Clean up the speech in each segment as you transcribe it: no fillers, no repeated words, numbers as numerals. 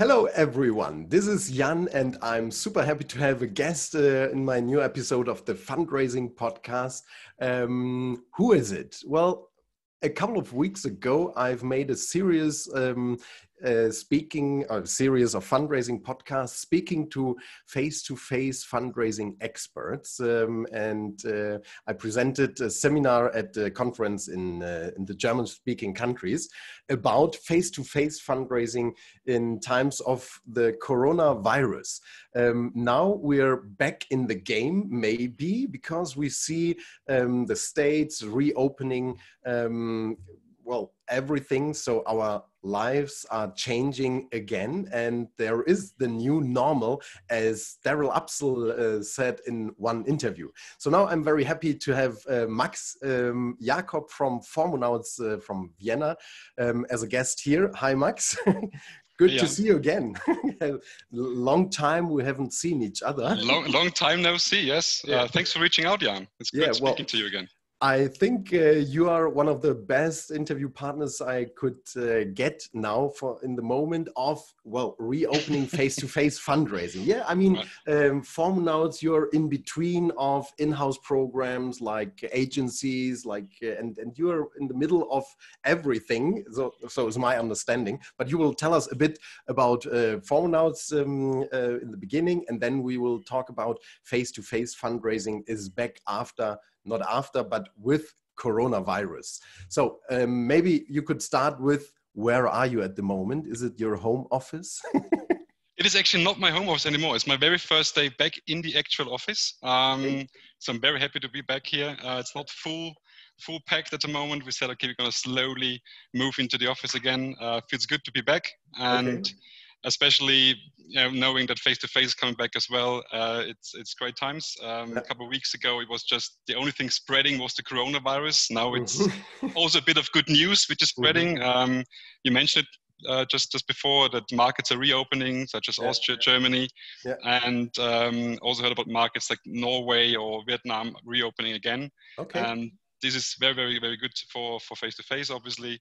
Hello everyone, this is Jan and I'm super happy to have a guest in my new episode of the fundraising podcast. Who is it? Well, a couple of weeks ago I've made a serious series of fundraising podcasts, speaking to face-to-face fundraising experts. I presented a seminar at a conference in the German-speaking countries about face-to-face fundraising in times of the coronavirus. Now we're back in the game, maybe, because we see the states reopening well, everything. So our lives are changing again, and there is the new normal, as Daryl Upsel said in one interview. So now I'm very happy to have Max Jakob from Formunauts from Vienna as a guest here. Hi, Max. Good to see you again. Long time we haven't seen each other. Long time no see, yes. Yeah. Thanks for reaching out, Jan. It's good speaking to you again. I think you are one of the best interview partners I could get now for in the moment of, well, reopening face-to-face fundraising. Yeah, I mean, Formunauts, you're in between of in-house programs like agencies, like, and you're in the middle of everything. So is my understanding. But you will tell us a bit about Formunauts in the beginning, and then we will talk about face-to-face fundraising is back after. Not after, but with coronavirus. So maybe you could start with, where are you at the moment? Is it your home office? It is actually not my home office anymore. It's my very first day back in the actual office. So I'm very happy to be back here. It's not full packed at the moment. We said, okay, we're going to slowly move into the office again. Feels good to be back. And especially knowing that face-to-face is coming back as well, it's great times. A couple of weeks ago, it was just the only thing spreading was the coronavirus. Now it's also a bit of good news, which is spreading. You mentioned just before that markets are reopening, such as Austria, Germany, and also heard about markets like Norway or Vietnam reopening again. This is very, very, very good for face-to-face, obviously.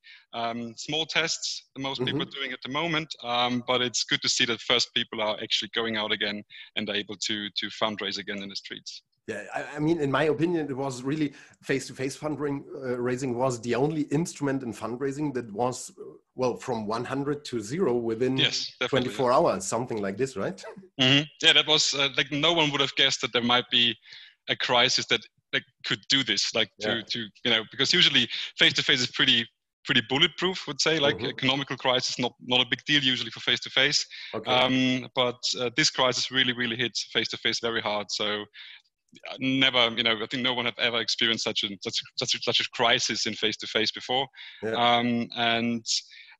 Small tests, the most people are doing at the moment, but it's good to see that first people are actually going out again and are able to fundraise again in the streets. Yeah, I mean, in my opinion, it was really face-to-face fundraising was the only instrument in fundraising that was, well, from 100 to zero within 24 hours, something like this, right? Yeah, that was, like, no one would have guessed that there might be a crisis that could do this, like to because usually face-to-face is pretty bulletproof, would say, like economical crisis, not a big deal usually for face-to-face, but this crisis really hits face-to-face very hard. So never, I think no one have ever experienced such a crisis in face-to-face before. And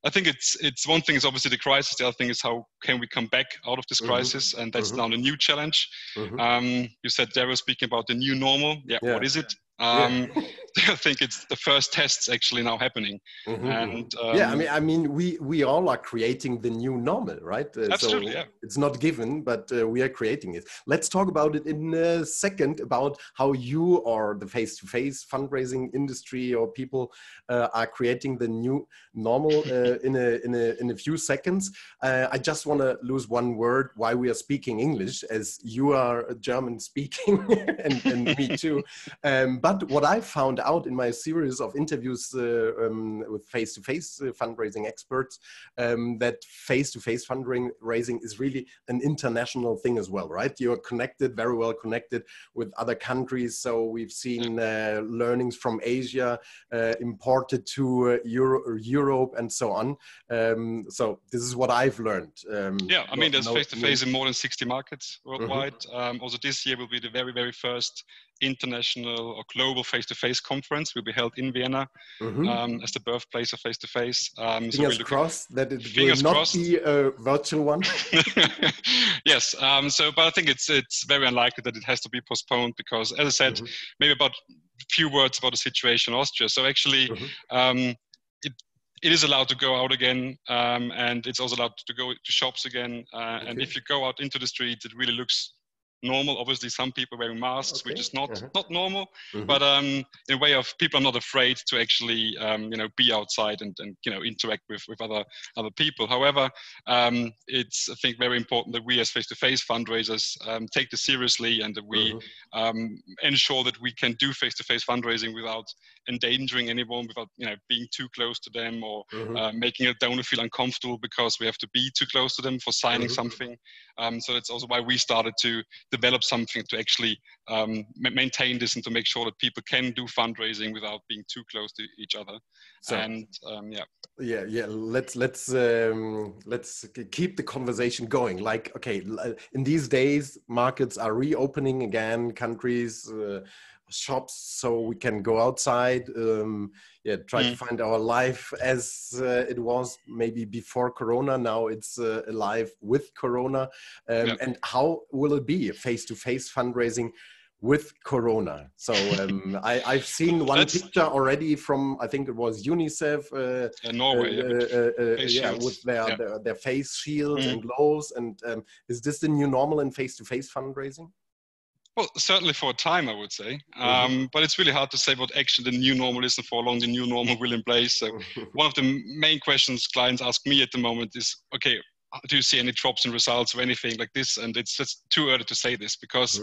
I think it's one thing is obviously the crisis. The other thing is how can we come back out of this crisis, and that's now the new challenge. You said Daryl speaking about the new normal. Yeah. What is it? I think it's the first tests actually now happening. And I mean, we all are creating the new normal, right? Absolutely. So it's not given, but we are creating it. Let's talk about it in a second about how you or the face-to-face fundraising industry or people are creating the new normal in a few seconds. I just want to lose one word why we are speaking English, as you are German speaking and me too. But what I found out in my series of interviews with face-to-face fundraising experts, that face-to-face fundraising is really an international thing as well, right? You're connected, very well connected with other countries. So we've seen learnings from Asia imported to Europe and so on. So this is what I've learned. I mean, there's face-to-face in more than 60 markets worldwide. Also this year will be the very, very first international or global face-to-face conference will be held in Vienna as the birthplace of face-to-face. Fingers crossed that it will not be a virtual one. But I think it's very unlikely that it has to be postponed because, as I said, maybe about a few words about the situation in Austria. So actually, it is allowed to go out again, and it's also allowed to go to shops again. And if you go out into the streets, it really looks normal. Obviously, some people wearing masks, okay, which is not normal, but in a way of people are not afraid to actually be outside and interact with other people. However, it's I think very important that we as face-to-face fundraisers take this seriously and that we ensure that we can do face-to-face fundraising without endangering anyone, without being too close to them or making a donor feel uncomfortable because we have to be too close to them for signing something. So that's also why we started to develop something to actually maintain this and to make sure that people can do fundraising without being too close to each other. So, and let's keep the conversation going. Like, okay, in these days, markets are reopening again, countries, shops, so we can go outside, try to find our life as it was maybe before Corona. Now it's alive with Corona. And how will it be face-to-face fundraising with Corona? So I've seen one picture already from, I think it was UNICEF, Norway, with their face shields and gloves. And is this the new normal in face-to-face fundraising? Well, certainly for a time, I would say, but it's really hard to say what actually the new normal is and for how long the new normal will in place. So one of the main questions clients ask me at the moment is, okay, do you see any drops in results or anything like this? And it's just too early to say this because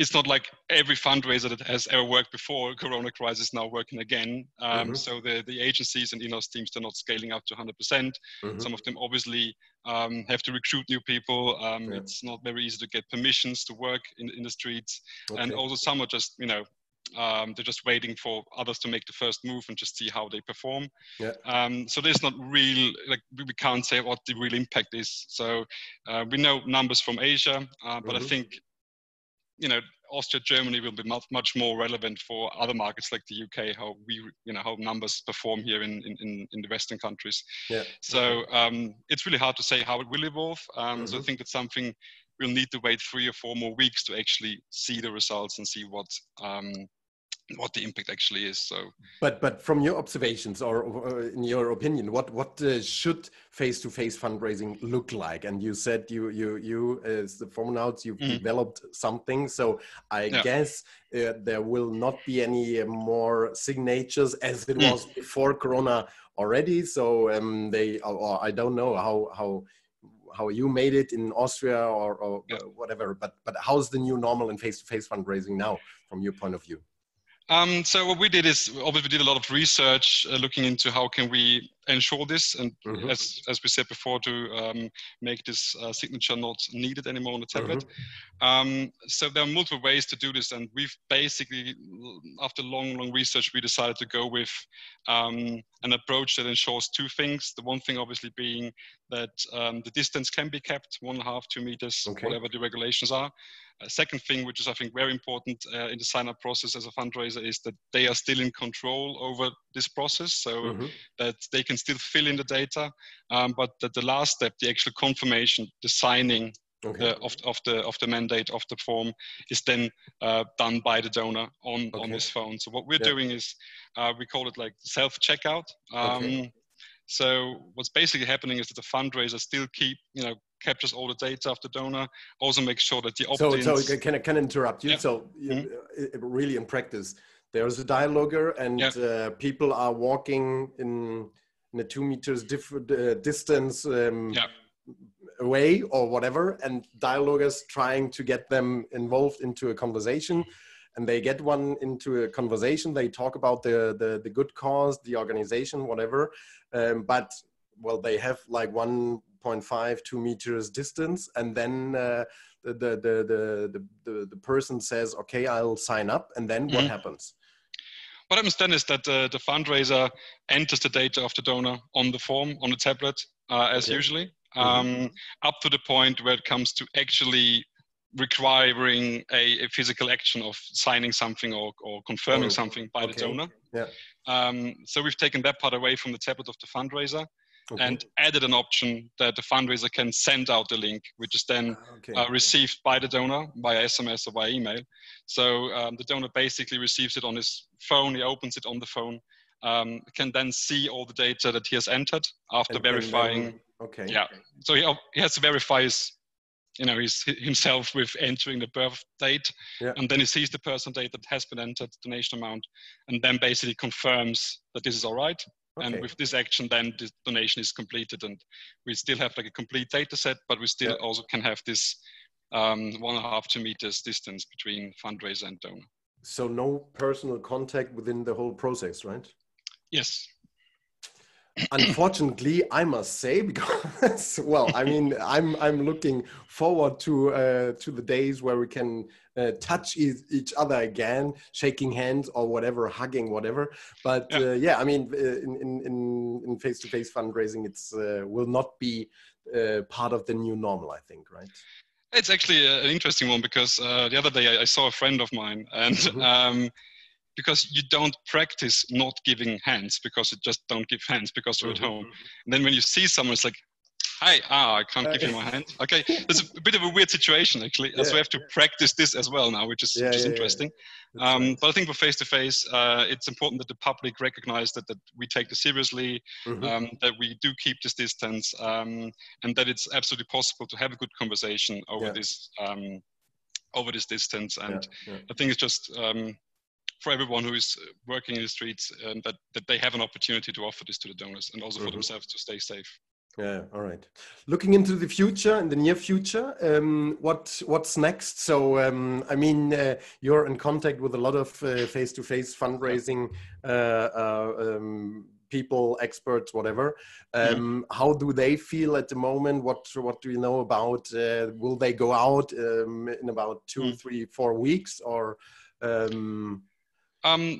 it's not like every fundraiser that has ever worked before Corona crisis now working again. So the agencies and in-house teams are not scaling up to 100%. Some of them obviously have to recruit new people. It's not very easy to get permissions to work in the streets. And also some are just, they're just waiting for others to make the first move and just see how they perform. So there's not real, like we can't say what the real impact is. So we know numbers from Asia, but I think, Austria, Germany will be much more relevant for other markets like the UK, how we, how numbers perform here in the Western countries. So it's really hard to say how it will evolve. So I think that's something we'll need to wait 3 or 4 more weeks to actually see the results and see what the impact actually is. So, but from your observations or in your opinion, what should face-to-face fundraising look like? And you said you as the Formunauts, you've developed something. So I guess there will not be any more signatures as it was before Corona already. So I don't know how you made it in Austria or whatever. But how's the new normal in face-to-face fundraising now from your point of view? So what we did is obviously we did a lot of research looking into how can we ensure this and as we said before to make this signature not needed anymore on the tablet. So there are multiple ways to do this and we've basically after long research we decided to go with an approach that ensures 2 things. The one thing obviously being that the distance can be kept 1.5 to 2 meters, whatever the regulations are. A second thing, which is I think very important in the sign-up process as a fundraiser, is that they are still in control over this process, so that they can still fill in the data, but that the last step, the actual confirmation, the signing of the mandate of the form is then done by the donor on his phone. So what we're doing is we call it like self-checkout. So what's basically happening is that the fundraiser still captures all the data of the donor, also makes sure that the opt-ins... So can I interrupt you? So really in practice, there's a dialoguer and people are walking in a 2 meters distance away or whatever, and dialoguers trying to get them involved into a conversation. And they get one into a conversation. They talk about the good cause, the organization, whatever. But well, they have like 1.5, 2 meters distance, and then the person says, "Okay, I'll sign up." And then what happens? What happens then is that the fundraiser enters the data of the donor on the form on the tablet as usually, up to the point where it comes to actually requiring a physical action of signing something or confirming something by the donor. So we've taken that part away from the tablet of the fundraiser and added an option that the fundraiser can send out the link, which is then received by the donor via SMS or via email. So the donor basically receives it on his phone, he opens it on the phone, can then see all the data that he has entered after verifying. So he has to verify his you know, he's himself with entering the birth date, and then he sees the person date that has been entered, donation amount, and then basically confirms that this is all right. Okay. And with this action, then the donation is completed, and we still have like a complete data set, but we still also can have this 1.5 to 2 meters distance between fundraiser and donor. So no personal contact within the whole process, right? Yes. Unfortunately, I must say, because well, I mean, I'm looking forward to the days where we can touch each other again, shaking hands or whatever, hugging, whatever. But yeah, I mean, in face-to-face fundraising, it's will not be part of the new normal, I think, right? It's actually an interesting one, because the other day I saw a friend of mine, and because you don't practice not giving hands, because you just don't give hands because you're at home. And then when you see someone, it's like, hi, I can't give you my hand. Okay, it's a bit of a weird situation, actually. So we have to practice this as well now, which is interesting. Yeah. But I think for face-to-face, it's important that the public recognize that we take this seriously, that we do keep this distance, and that it's absolutely possible to have a good conversation over this distance. And I think it's just... for everyone who is working in the streets, and that they have an opportunity to offer this to the donors, and also for themselves to stay safe. Yeah, all right. Looking into the future, in the near future, what's next? So, I mean, you're in contact with a lot of face-to-face fundraising people, experts, whatever. How do they feel at the moment? What do you know about? Will they go out in about 2, 3, 4 weeks, or?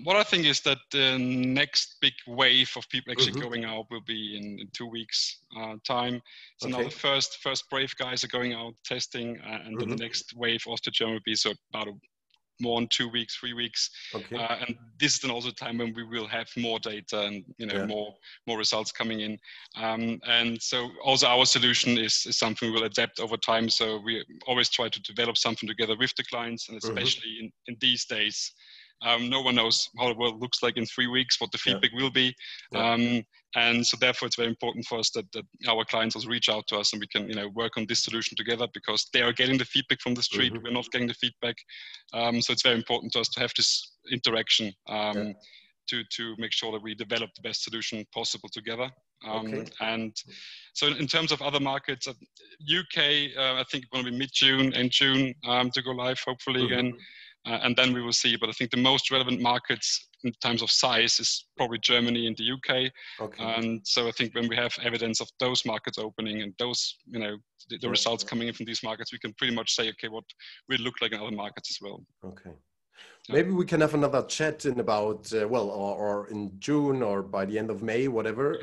What I think is that the next big wave of people actually going out will be in 2 weeks time. So now the first brave guys are going out testing, and then the next wave also Germany will be so about more than 2 weeks, 3 weeks. And this is then also a time when we will have more data and more results coming in. And so also our solution is something we'll adapt over time. So we always try to develop something together with the clients, and especially in these days. No one knows how the world looks like in 3 weeks, what the feedback will be. And so therefore it's very important for us that our clients also reach out to us, and we can, you know, work on this solution together, because they are getting the feedback from the street. We're not getting the feedback. So it's very important to us to have this interaction to make sure that we develop the best solution possible together. And so in terms of other markets, UK, I think it's going to be mid-June and June to go live, hopefully again. And then we will see. But I think the most relevant markets in terms of size is probably Germany and the UK. And so I think when we have evidence of those markets opening, and those, you know, the results coming in from these markets, we can pretty much say, okay, what will look like in other markets as well. Okay. Maybe we can have another chat in about, or in June, or by the end of May, whatever.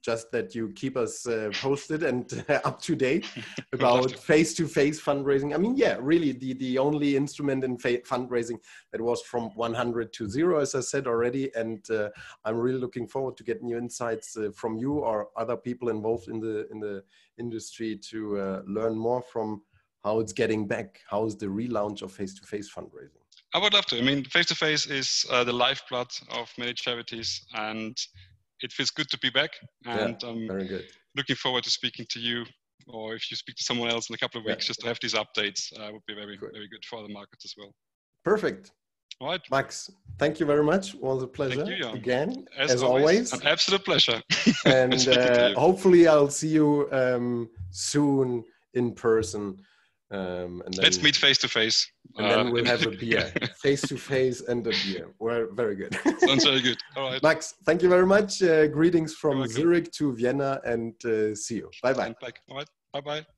Just that you keep us posted and up to date about face-to-face fundraising. I mean, yeah, really the only instrument in fundraising that was from 100 to zero, as I said already. And I'm really looking forward to get new insights from you or other people involved in the industry to learn more from how it's getting back. How is the relaunch of face-to-face fundraising? I would love to. I mean, face-to-face is the lifeblood of many charities, and it feels good to be back. And very good. Looking forward to speaking to you, or if you speak to someone else in a couple of weeks, just to have these updates would be very, very good for other markets as well. Perfect. All right. Max, thank you very much. It was a pleasure again, as always. An absolute pleasure. And hopefully I'll see you soon in person. And then, let's meet face-to-face. And then we'll have a beer. Face-to-face and a beer. Well, very good. Sounds very good. All right. Max, thank you very much. Greetings from Zurich to Vienna, and see you. Bye-bye. All right. Bye-bye.